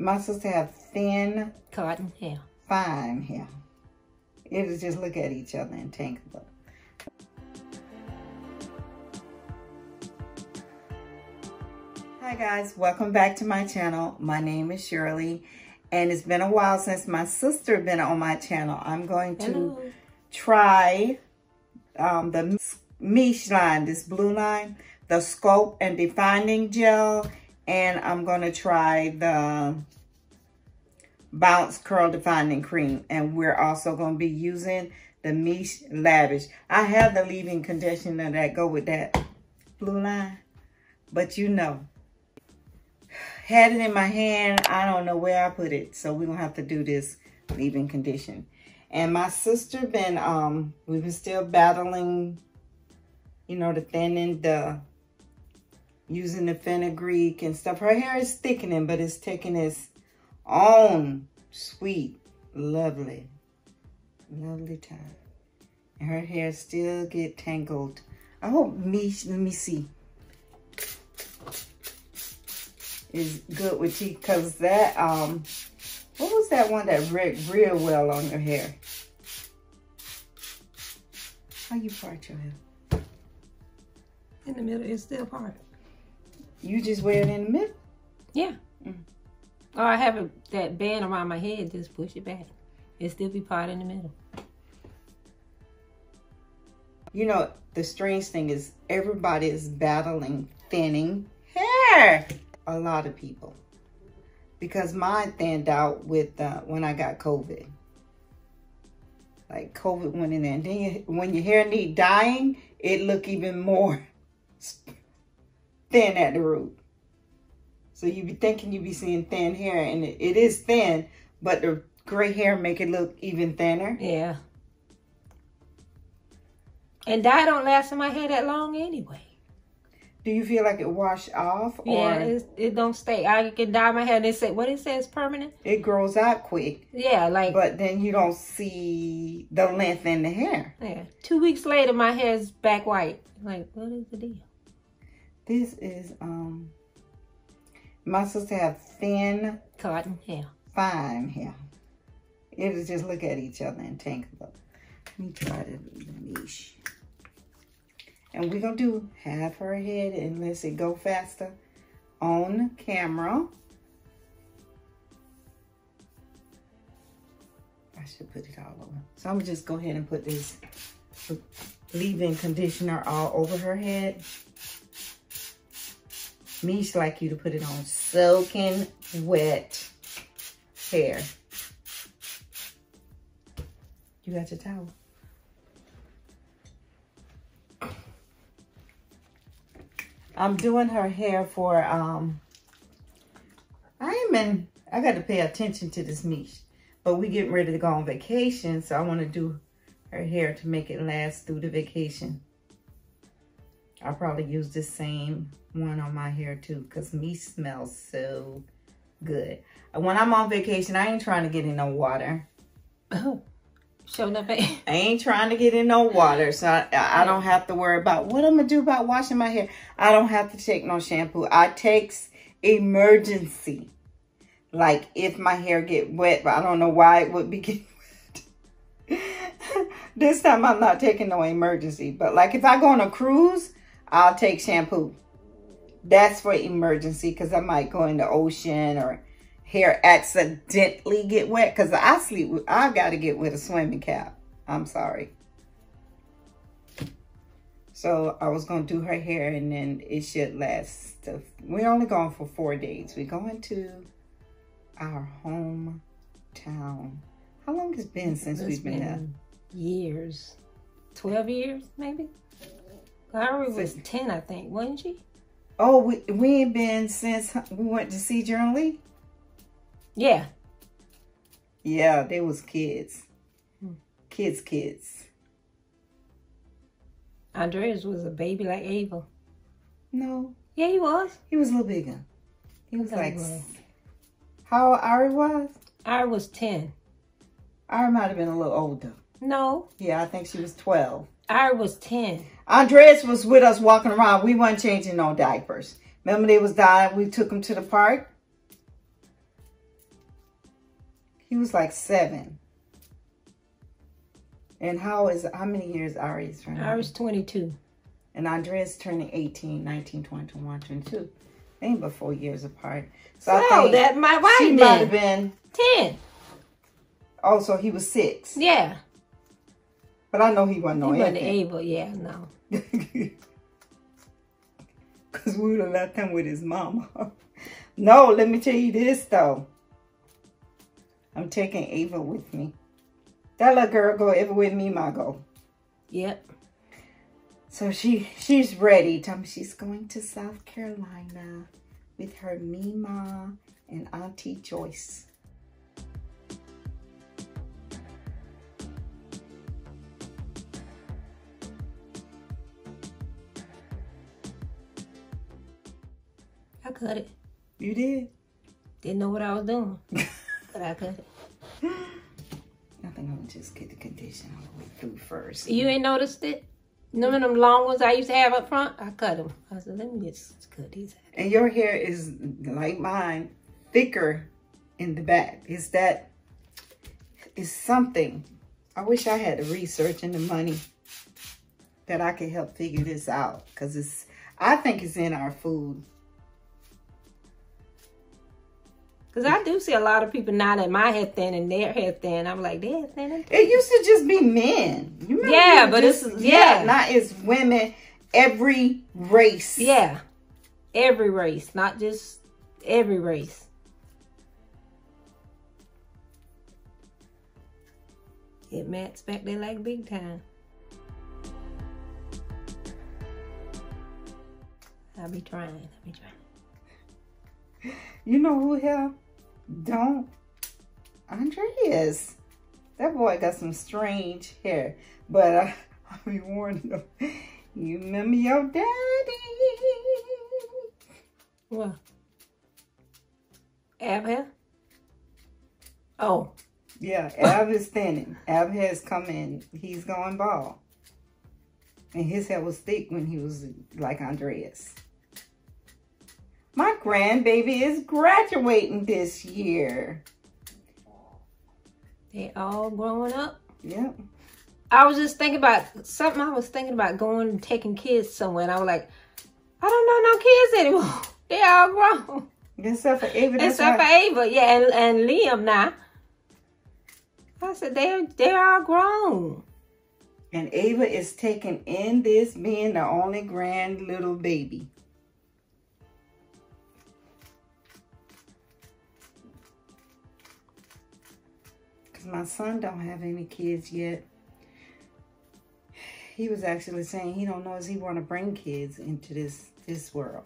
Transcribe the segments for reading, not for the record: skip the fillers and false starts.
My sister has thin cotton hair. Fine hair. It is just look at each other and tangle up. Hi guys, welcome back to my channel. My name is Shirley, and it's been a while since my sister been on my channel. I'm going to try the Miche line, this blue line, the Sculpt and Defining Gel, and I'm gonna try the Bounce Curl Defining Cream, and we're also gonna be using the Miche Lavish. I have the leave-in conditioner that go with that blue line, but you know, had it in my hand, I don't know where I put it, so we're gonna have to do this leave-in condition. And my sister been, we've been still battling, you know, the thinning, the using the fenugreek and stuff. Her hair is thickening, but it's taking its own sweet, lovely, lovely time. And her hair still get tangled. I hope Miche, let me see, is good with you, because that, what was that one that wrecked real well on your hair? How you part your hair? In the middle, it's still parted. You just wear it in the middle? Yeah. Mm. Or I have that band around my head, just push it back. It still be part in the middle. You know, the strange thing is everybody is battling thinning hair. A lot of people. Because mine thinned out with when I got COVID. Like COVID went in there. And then when your hair need dyeing, it look even more thin at the root. So you be thinking you be seeing thin hair, and it is thin, but the gray hair make it look even thinner. Yeah. And dye don't last in my hair that long anyway. Do you feel like it wash off? Or yeah, it don't stay. I can dye my hair and it say, what it says, permanent? It grows out quick. Yeah, like. But then you don't see the length in the hair. Yeah. 2 weeks later, my hair's back white. Like, what is the deal? This is, my sister have thin. Cotton hair. Fine hair. It is just look at each other and tangle up. Let me try the Miche. And we're gonna do half her head, unless it go faster on camera. I should put it all over. So I'm gonna just go ahead and put this leave-in conditioner all over her head. Miche like you to put it on soaking wet hair. You got your towel. I'm doing her hair for, I got to pay attention to this Miche, but we getting ready to go on vacation. So I want to do her hair to make it last through the vacation. I'll probably use the same one on my hair too, because Miche smells so good. When I'm on vacation, I ain't trying to get in no water. Oh, showing up. I ain't trying to get in no water, so I don't have to worry about what I'm gonna do about washing my hair. I don't have to take no shampoo. I takes emergency, like if my hair get wet, but I don't know why it would be getting wet. This time I'm not taking no emergency, but like if I go on a cruise, I'll take shampoo. That's for emergency, because I might go in the ocean or hair accidentally get wet, because I've got to get with a swimming cap. I'm sorry. So I was going to do her hair, and then it should last. We're only going for 4 days. We're going to our hometown. How long has it been since we've been there? Years. 12 years, maybe? Larry was 10, I think, wasn't she? Oh, we ain't been since we went to see Journal Lee. Yeah. Yeah, they was kids. Kids. Andreas was a baby like Abel. No. Yeah, he was. He was a little bigger. He was like, how old Ari was? Ari was 10. Ari might have been a little older. No. Yeah, I think she was 12. Ari was 10. Andreas was with us walking around. We weren't changing no diapers. Remember they was dying. We took him to the park. He was like 7. And how many years Ari's turning? Ari's 22. And Andrea's turning 18, 19, 20, 21, 22. They ain't but 4 years apart. So I think that my wife she might have been 10. Oh, so he was 6. Yeah. But I know he wasn't no anything. He wasn't able, yeah, no. Because we would have left him with his mama. No, let me tell you this, though. I'm taking Ava with me. That little girl go ever with me, my go. Yep. So she's ready. Tell me she's going to South Carolina with her Mima and Auntie Joyce. I cut it. You did? Didn't know what I was doing, but I cut it. I think I'm gonna just get the conditioner all the way through first. You ain't noticed it? Remember them long ones I used to have up front? I cut them. I said, let me just cut these out. And your hair is, like mine, thicker in the back. Is that, is something. I wish I had the research and the money that I could help figure this out. Because it's, I think it's in our food. Because I do see a lot of people now that my hair thin and their hair thin. I'm like, they're thin. It used to just be men. You remember? Yeah, but just, it's... Yeah. Now it's women, every race. Yeah. Every race. Not just every race. It mats back there like big time. I'll be trying. I'll be trying. You know who hell don't? Andreas. That boy got some strange hair. But I'll be warning him. You remember your daddy? What? Ab hair? Oh. Yeah, Ab is thinning. Ab has come in. He's going bald. And his hair was thick when he was like Andreas. My grandbaby is graduating this year. They all growing up? Yep. I was just thinking about something. I was thinking about going and taking kids somewhere. And I was like, I don't know no kids anymore. They all grown. Except for Ava. Except for Ava. Yeah, and Liam now. I said, they're all grown. And Ava is taking in this being the only grand little baby. My son don't have any kids yet. He was actually saying he don't know if he want to bring kids into this world.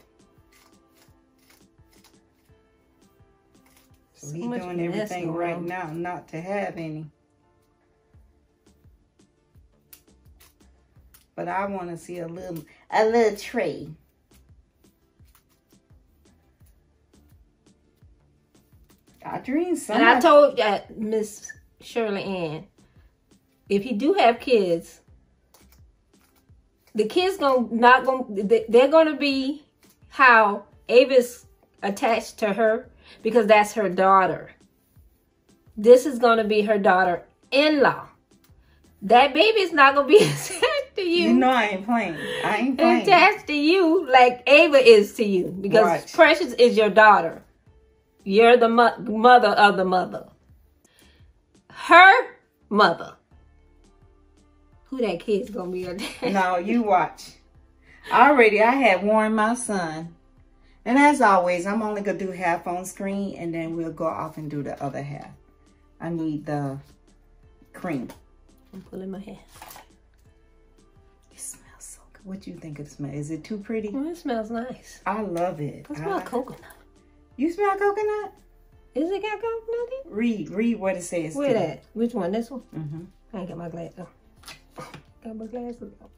So he's doing everything right now not to have any. But I want to see a little tree. I dream something. And I told Miss Shirley Ann, if he do have kids, the kids they're gonna be how Ava's attached to her because that's her daughter. This is gonna be her daughter-in-law. That baby's not gonna be attached to you. You know I ain't playing. I ain't playing. Attached to you like Ava is to you because watch. Precious is your daughter. You're the mother of the mother. Her mother. Who that kid's gonna be your dad? No, you watch. Already I had warned my son. And as always, I'm only gonna do half on screen and then we'll go off and do the other half. I need the cream. I'm pulling my hair. It smells so good. What do you think it smells? Is it too pretty? Well, it smells nice. I love it. It smells coconut. You smell coconut? Is it got coconut in? Read what it says. Where that? Which one? This one? Mm-hmm. I ain't got my glasses on. Got my glasses on.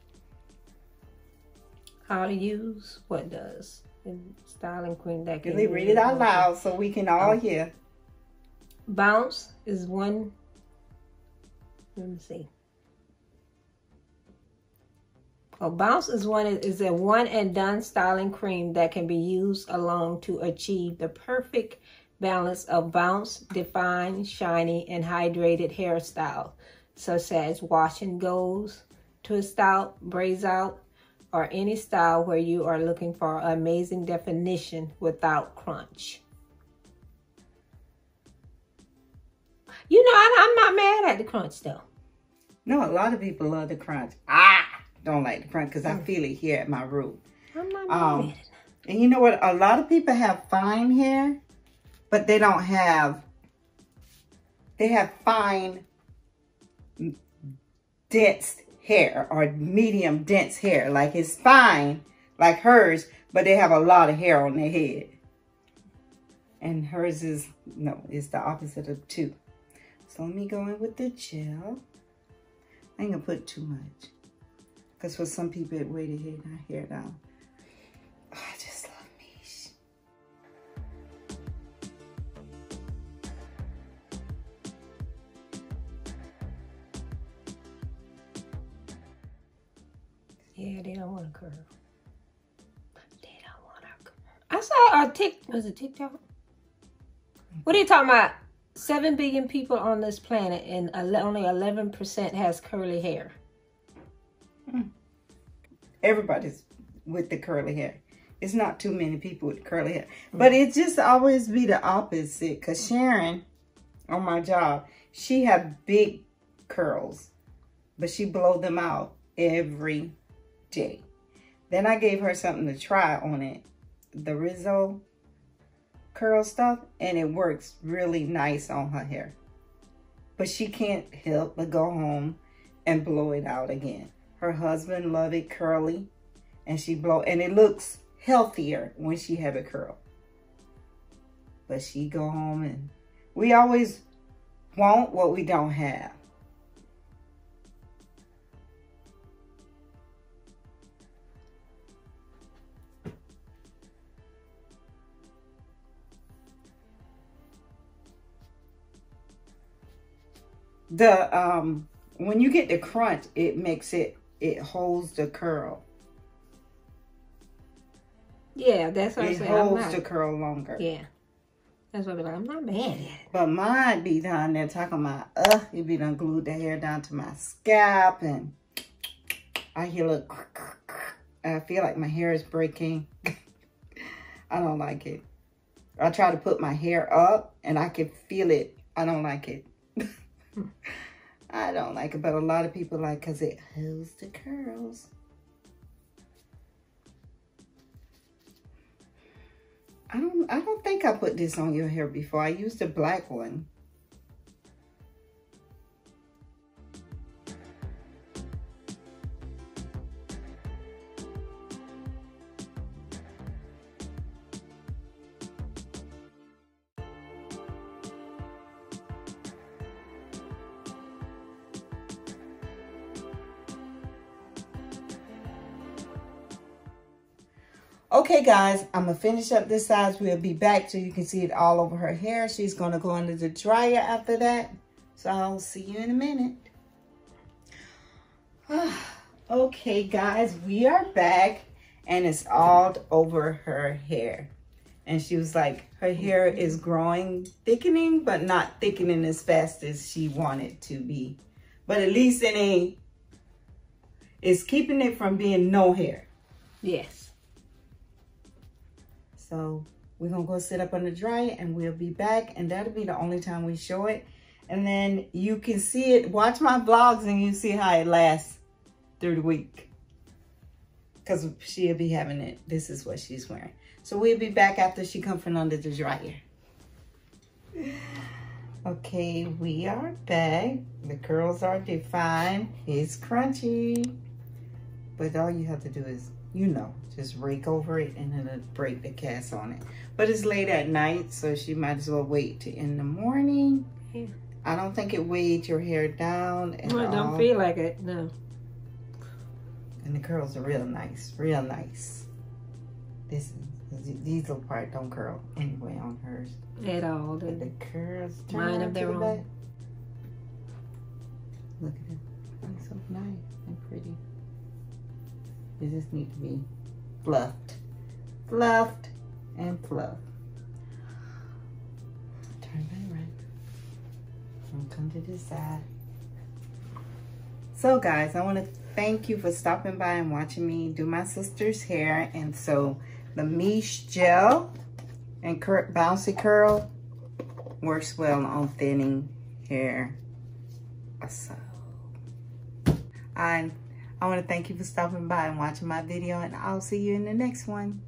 How to use what does. And styling queen that can. They read it out loud so we can all hear. Bounce is one. Let me see. A Bounce is a one and done styling cream that can be used alone to achieve the perfect balance of bounce, defined, shiny, and hydrated hairstyle, such as wash and goes, twist out, braids out, or any style where you are looking for amazing definition without crunch. You know, I'm not mad at the crunch though. No, a lot of people love the crunch. I don't like the crunch because I feel it here at my root. I'm not mad at it. And you know what? A lot of people have fine hair, but they don't have, they have fine, dense hair or medium dense hair. Like it's fine, like hers, but they have a lot of hair on their head. And hers is, no, it's the opposite of two. So let me go in with the gel. I ain't gonna put too much. Because for some people it weighted my hair down. Oh, I just love Miche. Yeah, they don't want to curl. They don't want to curl. I saw a TikTok. What are you talking about? 7 billion people on this planet and only 11% has curly hair. Everybody's with the curly hair. It's not too many people with curly hair. But it just always be the opposite. Because Sharon, on my job, she had big curls. But she blowed them out every day. Then I gave her something to try on it. The Rizzo curl stuff. And it works really nice on her hair. But she can't help but go home and blow it out again. Her husband loved it curly. And she blow, and it looks healthier when she have a curl. But she go home and we always want what we don't have. The when you get the crunch, it makes it, it holds the curl. Yeah, that's what I'm saying. It holds the curl longer. Yeah. That's what I'm like. I'm not mad at it. But mine be down there talking about, it be done glued the hair down to my scalp. And I hear a little crack, crack, crack, and I feel like my hair is breaking. I don't like it. I try to put my hair up and I can feel it. I don't like it. I don't like it. But a lot of people like because it holds the curls. I don't think I put this on your hair before. I used a black one. Okay guys, I'm gonna finish up this size. We'll be back so you can see it all over her hair. She's gonna go under the dryer after that. So I'll see you in a minute. Okay guys, we are back and it's all over her hair. And she was like, her hair is growing, thickening, but not thickening as fast as she wanted to be. But at least it ain't, it's keeping it from being no hair. Yes. So we're going to go sit up on the dryer and we'll be back. And that'll be the only time we show it. And then you can see it. Watch my vlogs and you see how it lasts through the week. Because she'll be having it. This is what she's wearing. So we'll be back after she comes from under the dryer. Okay, we are back. The curls are defined. It's crunchy. But all you have to do is, you know, just rake over it and then break the cast on it. But it's late at night, so she might as well wait to in the morning. Yeah. I don't think it weighed your hair down at all. I don't feel like it, no. And the curls are real nice, real nice. These little part don't curl anyway on hers. At all. But the curls turn mine of their own. Look at it. It's so nice and pretty. It just needs to be fluffed, fluffed, and fluffed. And come to this side. So guys, I want to thank you for stopping by and watching me do my sister's hair. And so the Miche Gel and Bouncy Curl works well on thinning hair. So I want to thank you for stopping by and watching my video, and I'll see you in the next one.